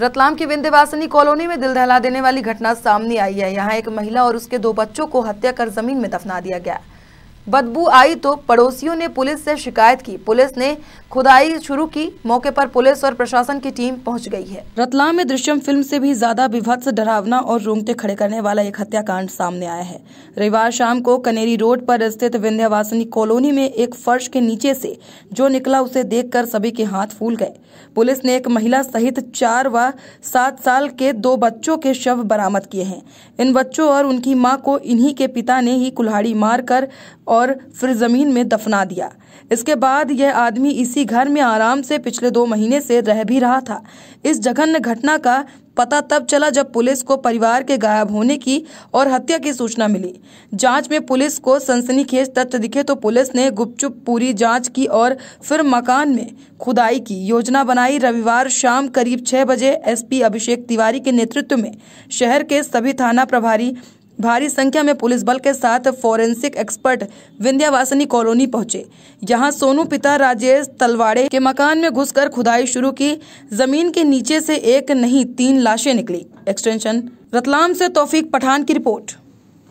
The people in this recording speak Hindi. रतलाम की विंध्यवासिनी कॉलोनी में दिल दहला देने वाली घटना सामने आई है। यहाँ एक महिला और उसके 2 बच्चों को हत्या कर जमीन में दफना दिया गया। बदबू आई तो पड़ोसियों ने पुलिस से शिकायत की। पुलिस ने खुदाई शुरू की। मौके पर पुलिस और प्रशासन की टीम पहुंच गई है। रतलाम में दृश्यम फिल्म से भी ज्यादा बीभत्स, डरावना और रोंगटे खड़े करने वाला एक हत्याकांड सामने आया है। रविवार शाम को कनेरी रोड पर स्थित विंध्यवासिनी कॉलोनी में एक फर्श के नीचे से जो निकला उसे देखकर सभी के हाथ फूल गए। पुलिस ने एक महिला सहित 4 व 7 साल के 2 बच्चों के शव बरामद किए हैं। इन बच्चों और उनकी माँ को इन्हीं के पिता ने ही कुल्हाड़ी मारकर और फिर जमीन में दफना दिया। इसके बाद यह आदमी इसी घर में आराम से पिछले 2 महीने से रह भी रहा था। इस जघन्य घटना का पता तब चला जब पुलिस को परिवार के गायब होने की और हत्या की सूचना मिली। जांच में पुलिस को सनसनीखेज तथ्य दिखे तो पुलिस ने गुपचुप पूरी जांच की और फिर मकान में खुदाई की योजना बनाई। रविवार शाम करीब 6 बजे SP अभिषेक तिवारी के नेतृत्व में शहर के सभी थाना प्रभारी भारी संख्या में पुलिस बल के साथ फॉरेंसिक एक्सपर्ट विंध्यवासिनी कॉलोनी पहुंचे। यहां सोनू पिता राजेश तलवाड़े के मकान में घुसकर खुदाई शुरू की। जमीन के नीचे से एक नहीं 3 लाशें निकली। एक्सटेंशन रतलाम से तौफीक पठान की रिपोर्ट।